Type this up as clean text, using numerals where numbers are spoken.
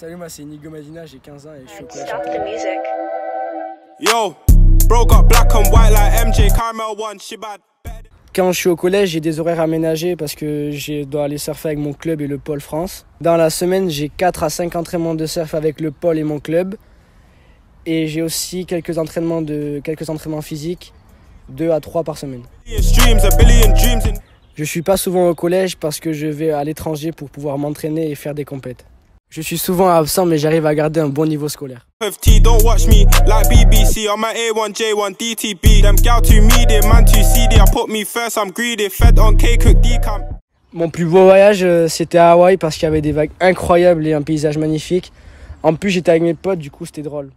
Salut, moi c'est Inigo Madina, j'ai 15 ans et je suis au collège. Quand je suis au collège, j'ai des horaires aménagés parce que je dois aller surfer avec mon club et le Pôle France. Dans la semaine, j'ai 4 à 5 entraînements de surf avec le Pôle et mon club. Et j'ai aussi quelques entraînements physiques, 2 à 3 par semaine. Je suis pas souvent au collège parce que je vais à l'étranger pour pouvoir m'entraîner et faire des compètes. Je suis souvent absent, mais j'arrive à garder un bon niveau scolaire. Mon plus beau voyage, c'était à Hawaï parce qu'il y avait des vagues incroyables et un paysage magnifique. En plus, j'étais avec mes potes, du coup, c'était drôle.